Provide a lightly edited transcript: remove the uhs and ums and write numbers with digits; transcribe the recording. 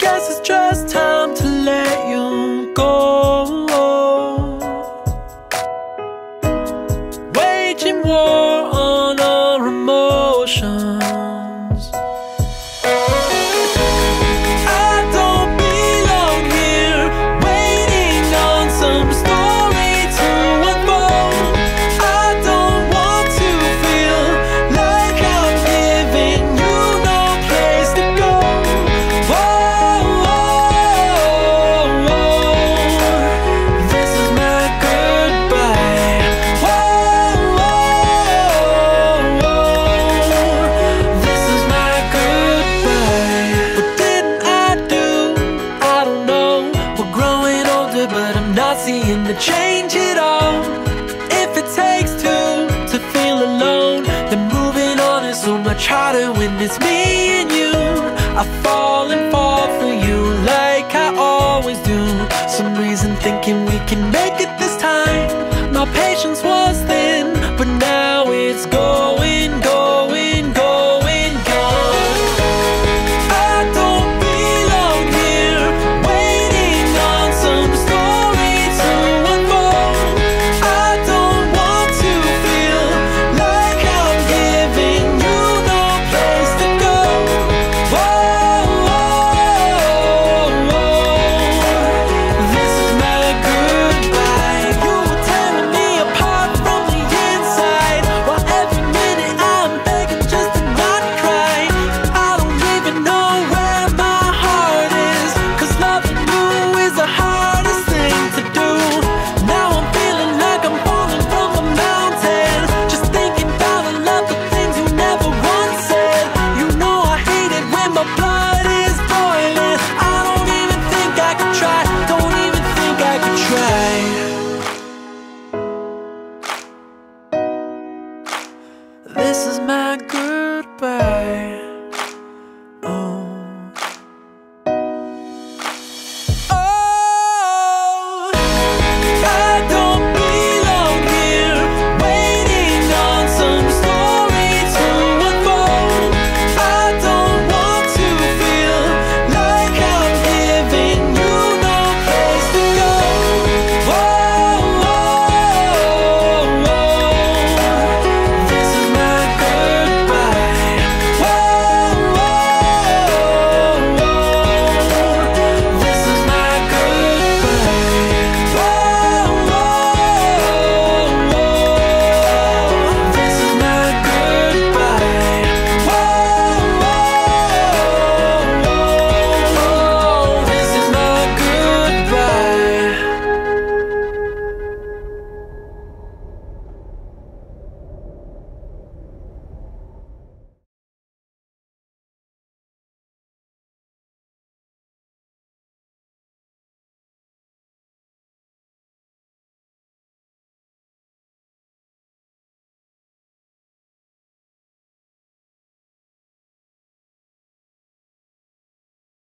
guess it's true.